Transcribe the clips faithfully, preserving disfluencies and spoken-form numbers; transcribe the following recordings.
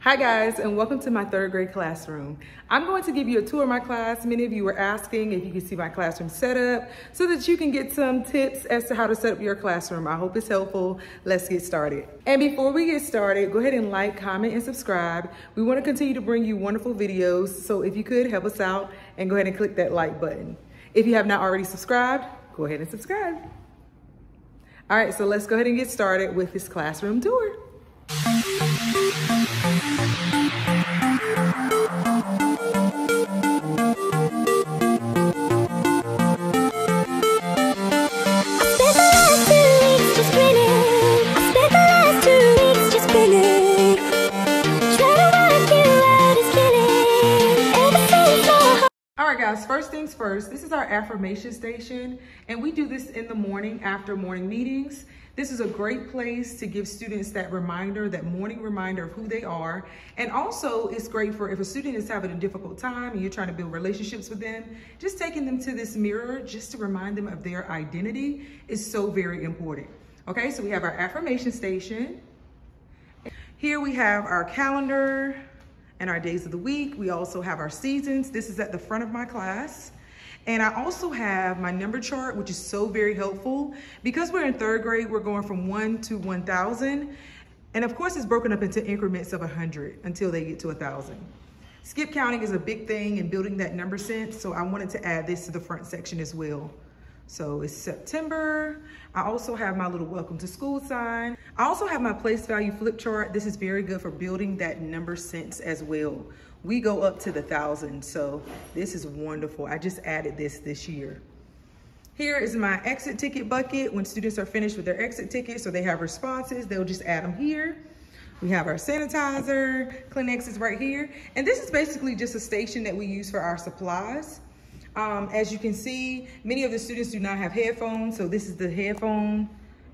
Hi guys, and welcome to my third grade classroom. I'm going to give you a tour of my class. Many of you were asking if you could see my classroom setup so that you can get some tips as to how to set up your classroom. I hope it's helpful. Let's get started. And before we get started, go ahead and like, comment, and subscribe. We want to continue to bring you wonderful videos, so if you could help us out and go ahead and click that like button. If you have not already subscribed, go ahead and subscribe. All right, so let's go ahead and get started with this classroom tour. First things first, this is our affirmation station, and we do this in the morning after morning meetings. This is a great place to give students that reminder, that morning reminder of who they are. And also it's great for if a student is having a difficult time and you're trying to build relationships with them, just taking them to this mirror just to remind them of their identity is so very important. Okay, so we have our affirmation station. Here we have our calendar and our days of the week. We also have our seasons. This is at the front of my class. And I also have my number chart, which is so very helpful. Because we're in third grade, we're going from one to one thousand. And of course it's broken up into increments of one hundred until they get to one thousand. Skip counting is a big thing in building that number sense, so I wanted to add this to the front section as well. So it's September. I also have my little welcome to school sign. I also have my place value flip chart. This is very good for building that number sense as well. We go up to the thousand, so this is wonderful. I just added this this year. Here is my exit ticket bucket. When students are finished with their exit tickets or they have responses, they'll just add them here. We have our sanitizer, Kleenex is right here. And this is basically just a station that we use for our supplies. Um, as you can see, many of the students do not have headphones, so this is the headphone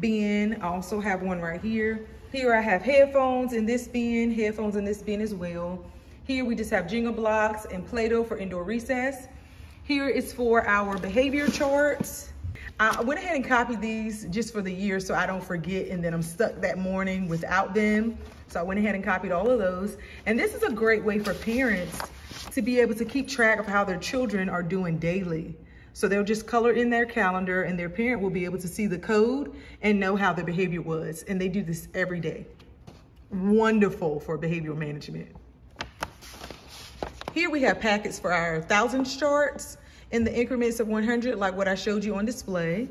bin. I also have one right here. Here I have headphones in this bin, headphones in this bin as well. Here we just have Jenga blocks and Play-Doh for indoor recess. Here is for our behavior charts. I went ahead and copied these just for the year so I don't forget and then I'm stuck that morning without them. So I went ahead and copied all of those. And this is a great way for parents to be able to keep track of how their children are doing daily. So they'll just color in their calendar and their parent will be able to see the code and know how their behavior was. And they do this every day. Wonderful for behavioral management. Here we have packets for our thousand charts in the increments of one hundred, like what I showed you on display.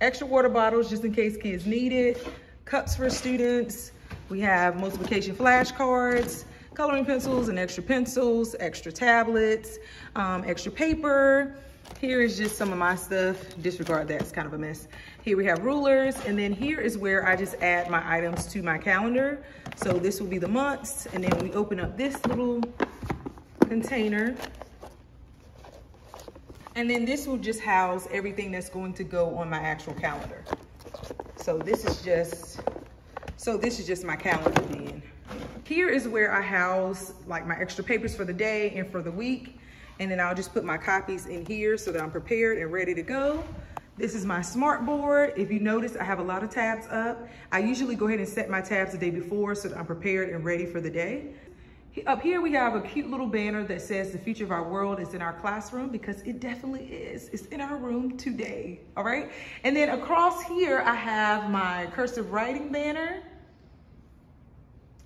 Extra water bottles just in case kids need it. Cups for students. We have multiplication flashcards, coloring pencils and extra pencils, extra tablets, um, extra paper. Here is just some of my stuff. Disregard that, it's kind of a mess. Here we have rulers, and then here is where I just add my items to my calendar. So this will be the months, and then we open up this little container. And then this will just house everything that's going to go on my actual calendar. So this is just, so this is just my calendar then. Here is where I house like my extra papers for the day and for the week. And then I'll just put my copies in here so that I'm prepared and ready to go. This is my smart board. If you notice, I have a lot of tabs up. I usually go ahead and set my tabs the day before so that I'm prepared and ready for the day. Up here, we have a cute little banner that says the future of our world is in our classroom, because it definitely is. It's in our room today, all right? And then across here, I have my cursive writing banner.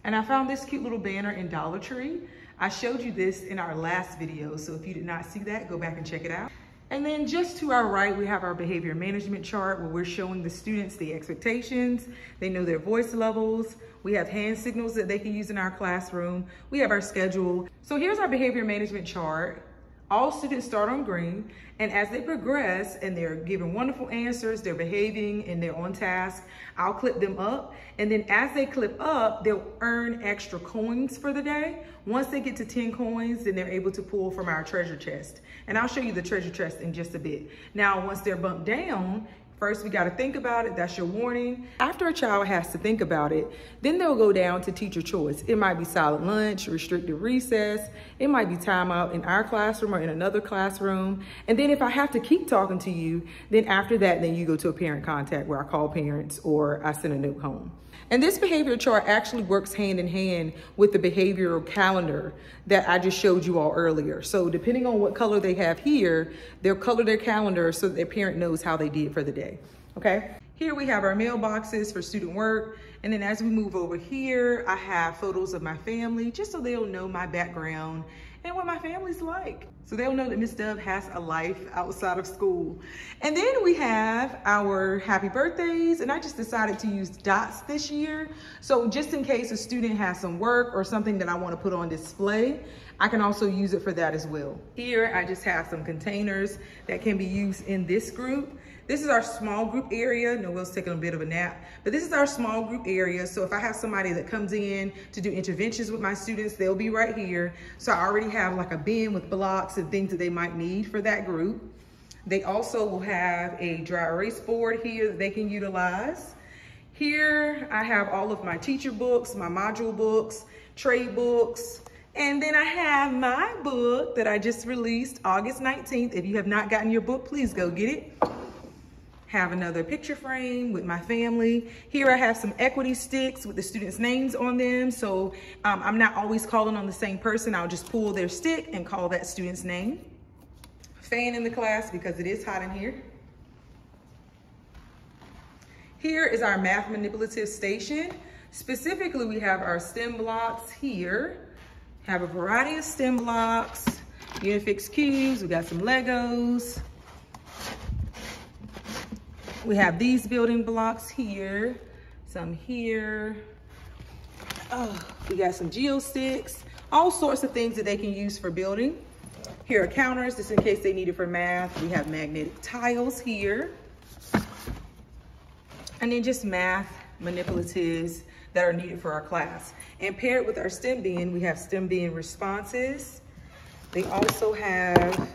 And I found this cute little banner in Dollar Tree. I showed you this in our last video, so if you did not see that, go back and check it out. And then just to our right, we have our behavior management chart where we're showing the students the expectations. They know their voice levels. We have hand signals that they can use in our classroom. We have our schedule. So here's our behavior management chart. All students start on green, and as they progress and they're giving wonderful answers, they're behaving and they're on task, I'll clip them up. And then as they clip up, they'll earn extra coins for the day. Once they get to ten coins, then they're able to pull from our treasure chest. And I'll show you the treasure chest in just a bit. Now, once they're bumped down, first, we got to think about it. That's your warning. After a child has to think about it, then they'll go down to teacher choice. It might be silent lunch, restricted recess. It might be time out in our classroom or in another classroom. And then if I have to keep talking to you, then after that, then you go to a parent contact where I call parents or I send a note home. And this behavior chart actually works hand in hand with the behavioral calendar that I just showed you all earlier. So depending on what color they have here, they'll color their calendar so that their parent knows how they did for the day, okay? Here we have our mailboxes for student work. And then as we move over here, I have photos of my family, just so they'll know my background and what my family's like. So they'll know that Miss Dove has a life outside of school. And then we have our happy birthdays, and I just decided to use dots this year. So just in case a student has some work or something that I want to put on display, I can also use it for that as well. Here, I just have some containers that can be used in this group. This is our small group area. Noelle's taking a bit of a nap, but this is our small group area. So if I have somebody that comes in to do interventions with my students, they'll be right here. So I already have like a bin with blocks and things that they might need for that group. They also will have a dry erase board here that they can utilize. Here, I have all of my teacher books, my module books, trade books, and then I have my book that I just released August nineteenth. If you have not gotten your book, please go get it. Have another picture frame with my family. Here I have some equity sticks with the students' names on them. So um, I'm not always calling on the same person. I'll just pull their stick and call that student's name. Fan in the class because it is hot in here. Here is our math manipulative station. Specifically, we have our STEM blocks here. Have a variety of STEM blocks, Unifix cubes, we got some Legos. We have these building blocks here, some here. Oh, we got some geo sticks, all sorts of things that they can use for building. Here are counters, just in case they need it for math. We have magnetic tiles here. And then just math manipulatives that are needed for our class. And paired with our STEM bin, we have STEM bin responses. They also have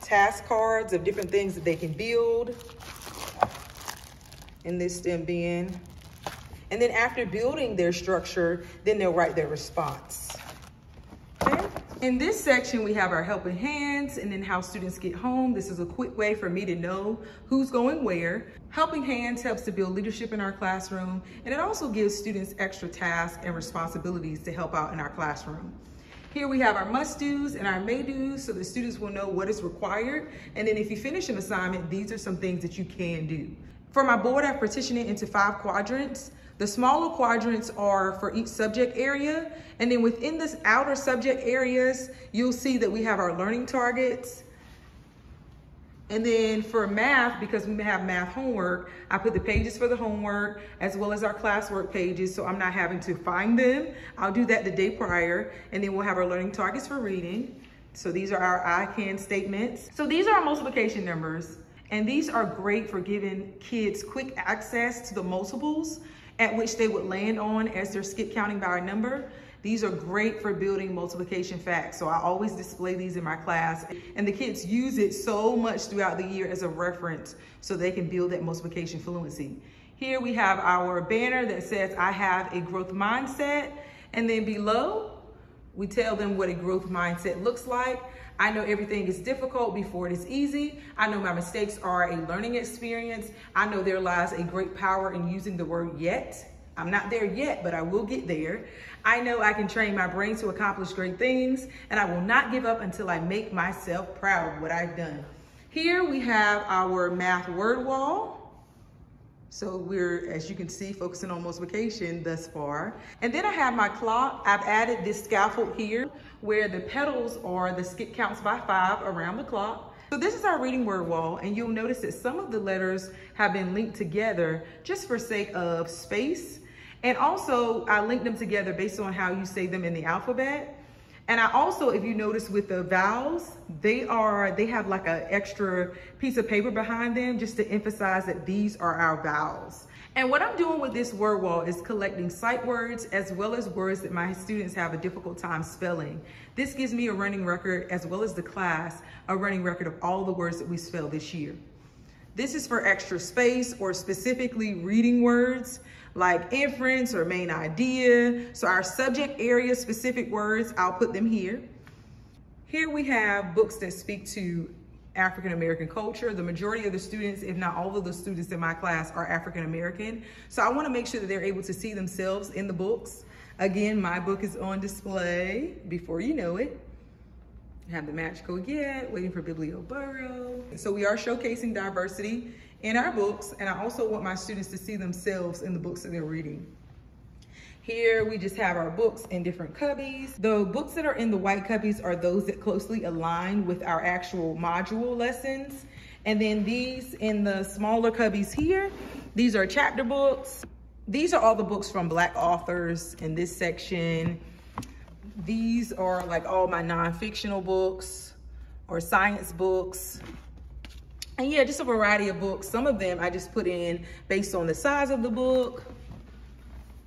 task cards of different things that they can build in this STEM bin. And then after building their structure, then they'll write their response. Okay. In this section, we have our helping hands and then how students get home. This is a quick way for me to know who's going where. Helping hands helps to build leadership in our classroom, and it also gives students extra tasks and responsibilities to help out in our classroom. Here we have our must-dos and our may-dos, so the students will know what is required. And then if you finish an assignment, these are some things that you can do. For my board, I've partitioned it into five quadrants. The smaller quadrants are for each subject area. And then within this outer subject areas, you'll see that we have our learning targets. And then for math, because we have math homework, I put the pages for the homework as well as our classwork pages, so I'm not having to find them. I'll do that the day prior, and then we'll have our learning targets for reading. So these are our I can statements. So these are our multiplication numbers, and these are great for giving kids quick access to the multiples at which they would land on as they're skip counting by a number. These are great for building multiplication facts. So I always display these in my class, and the kids use it so much throughout the year as a reference so they can build that multiplication fluency. Here we have our banner that says, I have a growth mindset. And then below, we tell them what a growth mindset looks like. I know everything is difficult before it is easy. I know my mistakes are a learning experience. I know there lies a great power in using the word yet. I'm not there yet, but I will get there. I know I can train my brain to accomplish great things, and I will not give up until I make myself proud of what I've done. Here we have our math word wall. So we're, as you can see, focusing on multiplication thus far. And then I have my clock. I've added this scaffold here where the petals are the skip counts by five around the clock. So this is our reading word wall, and you'll notice that some of the letters have been linked together just for sake of space. And also, I link them together based on how you say them in the alphabet. And I also, if you notice with the vowels, they are, they have like an extra piece of paper behind them just to emphasize that these are our vowels. And what I'm doing with this word wall is collecting sight words as well as words that my students have a difficult time spelling. This gives me a running record, as well as the class, a running record of all the words that we spell this year. This is for extra space or specifically reading words like inference or main idea. So our subject area specific words, I'll put them here. Here we have books that speak to African-American culture. The majority of the students, if not all of the students in my class, are African-American. So I want to make sure that they're able to see themselves in the books. Again, my book is on display before you know it. I have the match code yet, waiting for BiblioBurrow. So we are showcasing diversity in our books, and I also want my students to see themselves in the books that they're reading. Here we just have our books in different cubbies. The books that are in the white cubbies are those that closely align with our actual module lessons. And then these in the smaller cubbies here, these are chapter books. These are all the books from Black authors in this section. These are like all my non-fictional books or science books. And yeah, just a variety of books. Some of them I just put in based on the size of the book.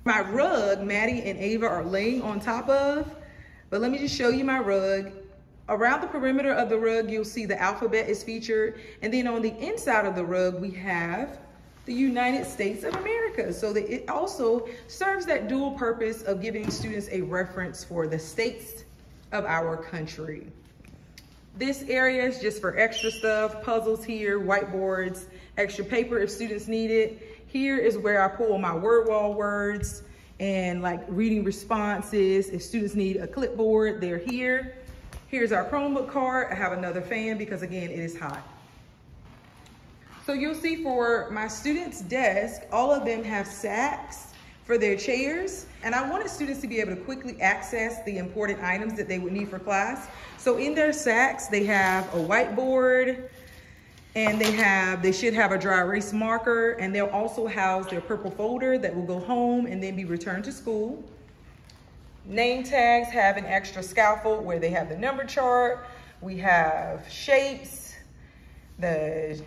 My rug, Maddie and Ava are laying on top of, but let me just show you my rug. Around the perimeter of the rug, you'll see the alphabet is featured. And then on the inside of the rug, we have the United States of America. So that it also serves that dual purpose of giving students a reference for the states of our country. This area is just for extra stuff, puzzles here, whiteboards, extra paper if students need it. Here is where I pull my word wall words and like reading responses. If students need a clipboard, they're here. Here's our Chromebook card. I have another fan because again, it is hot. So you'll see for my students' desk, all of them have sacks for their chairs. And I wanted students to be able to quickly access the important items that they would need for class. So in their sacks, they have a whiteboard, and they have, they should have a dry erase marker, and they'll also house their purple folder that will go home and then be returned to school. Name tags have an extra scaffold where they have the number chart. We have shapes, the,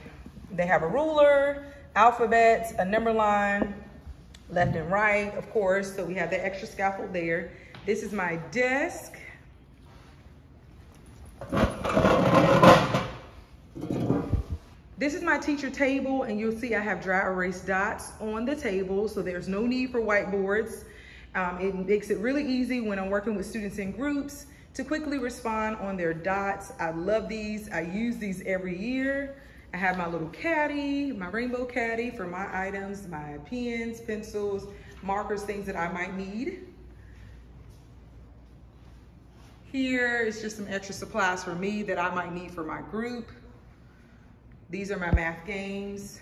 they have a ruler, alphabets, a number line, left and right, of course. So we have that extra scaffold there. This is my desk. This is my teacher table, and you'll see I have dry erase dots on the table, so there's no need for whiteboards. Um, it makes it really easy when I'm working with students in groups to quickly respond on their dots. I love these. I use these every year. I have my little caddy, my rainbow caddy for my items, my pens, pencils, markers, things that I might need. Here is just some extra supplies for me that I might need for my group. These are my math games.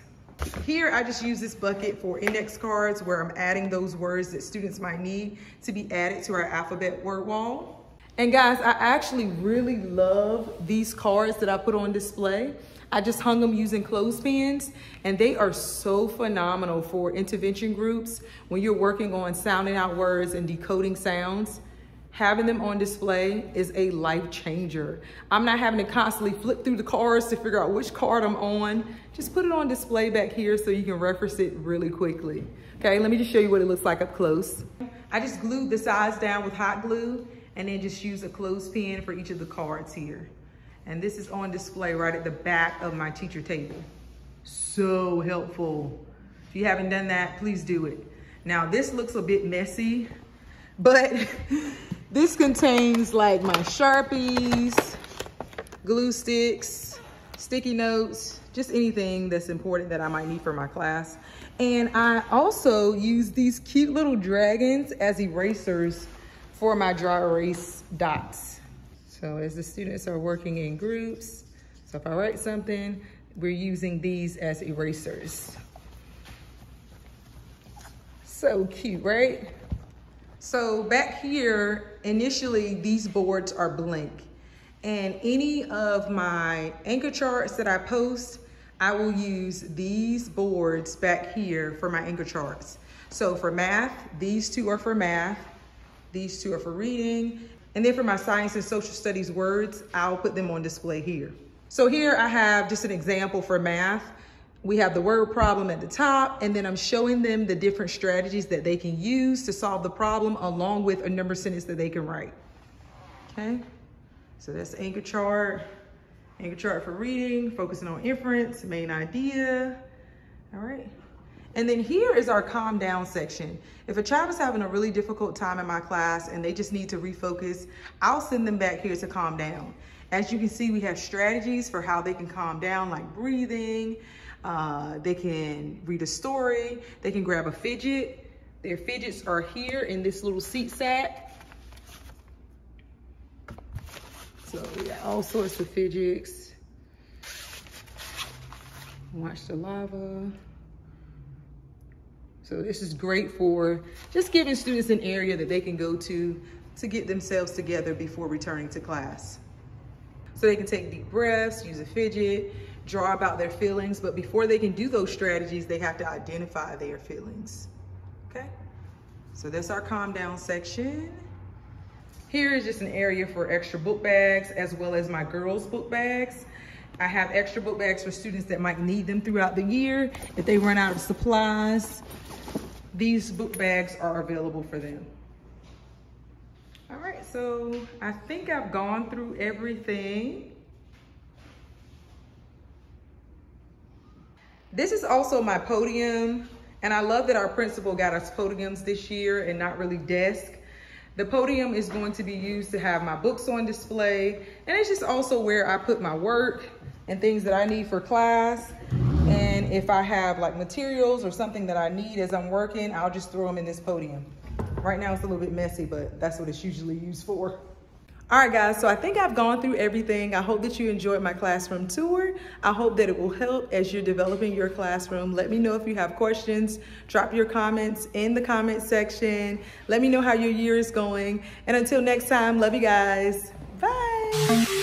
Here, I just use this bucket for index cards where I'm adding those words that students might need to be added to our alphabet word wall. And guys, I actually really love these cards that I put on display. I just hung them using clothespins, and they are so phenomenal for intervention groups when you're working on sounding out words and decoding sounds. Having them on display is a life changer. I'm not having to constantly flip through the cards to figure out which card I'm on. Just put it on display back here so you can reference it really quickly. Okay, let me just show you what it looks like up close. I just glued the sides down with hot glue and then just use a clothespin for each of the cards here. And this is on display right at the back of my teacher table. So helpful. If you haven't done that, please do it. Now this looks a bit messy, but this contains like my Sharpies, glue sticks, sticky notes, just anything that's important that I might need for my class. And I also use these cute little dragons as erasers for my dry erase dots. So as the students are working in groups, so if I write something, we're using these as erasers. So cute, right? So back here, initially these boards are blank, and any of my anchor charts that I post, I will use these boards back here for my anchor charts. So for math, these two are for math, these two are for reading, and then for my science and social studies words, I'll put them on display here. So here I have just an example for math. We have the word problem at the top, and then I'm showing them the different strategies that they can use to solve the problem along with a number sentence that they can write. Okay, so that's the anchor chart. Anchor chart for reading, focusing on inference, main idea, all right. And then here is our calm down section. If a child is having a really difficult time in my class and they just need to refocus, I'll send them back here to calm down. As you can see, we have strategies for how they can calm down, like breathing. Uh, they can read a story. They can grab a fidget. Their fidgets are here in this little seat sack. So we got all sorts of fidgets. Watch the lava. So this is great for just giving students an area that they can go to to get themselves together before returning to class. So they can take deep breaths, use a fidget, draw about their feelings, but before they can do those strategies, they have to identify their feelings, okay? So that's our calm down section. Here is just an area for extra book bags, as well as my girls' book bags. I have extra book bags for students that might need them throughout the year if they run out of supplies. These book bags are available for them. All right, so I think I've gone through everything. This is also my podium, and I love that our principal got us podiums this year and not really desks. The podium is going to be used to have my books on display, and it's just also where I put my work and things that I need for class. And if I have like materials or something that I need as I'm working, I'll just throw them in this podium. Right now it's a little bit messy, but that's what it's usually used for. All right, guys, so I think I've gone through everything. I hope that you enjoyed my classroom tour. I hope that it will help as you're developing your classroom. Let me know if you have questions. Drop your comments in the comment section. Let me know how your year is going. And until next time, love you guys. Bye.